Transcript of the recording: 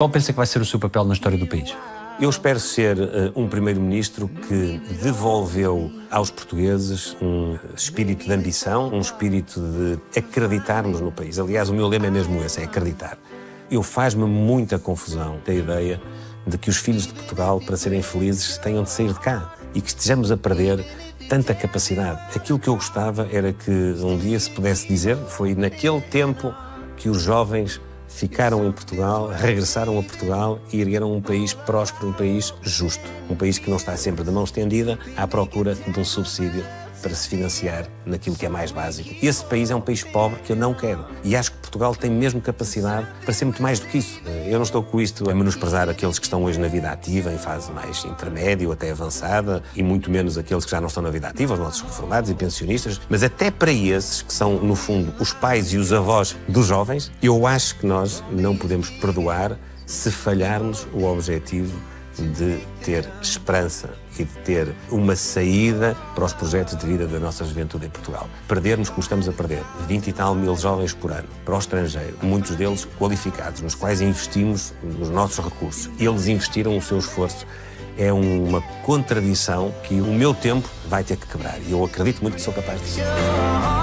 Qual pensa que vai ser o seu papel na história do país? Eu espero ser um primeiro-ministro que devolveu aos portugueses um espírito de ambição, um espírito de acreditarmos no país. Aliás, o meu lema é mesmo esse, é acreditar. Faz-me muita confusão a ideia de que os filhos de Portugal, para serem felizes, tenham de sair de cá e que estejamos a perder tanta capacidade. Aquilo que eu gostava era que um dia se pudesse dizer, foi naquele tempo que os jovens ficaram em Portugal, regressaram a Portugal e ergueram um país próspero, um país justo. Um país que não está sempre de mão estendida à procura de um subsídio para se financiar naquilo que é mais básico. Esse país é um país pobre que eu não quero. E acho que Portugal tem mesmo capacidade para ser muito mais do que isso. Eu não estou com isto a menosprezar aqueles que estão hoje na vida ativa, em fase mais intermédia ou até avançada, e muito menos aqueles que já não estão na vida ativa, os nossos reformados e pensionistas. Mas até para esses, que são, no fundo, os pais e os avós dos jovens, eu acho que nós não podemos perdoar se falharmos o objetivo de ter esperança e de ter uma saída para os projetos de vida da nossa juventude em Portugal. Perdermos, como estamos a perder, 20 e tal mil jovens por ano para o estrangeiro, muitos deles qualificados, nos quais investimos os nossos recursos. Eles investiram o seu esforço. É uma contradição que o meu tempo vai ter que quebrar. E eu acredito muito que sou capaz disso.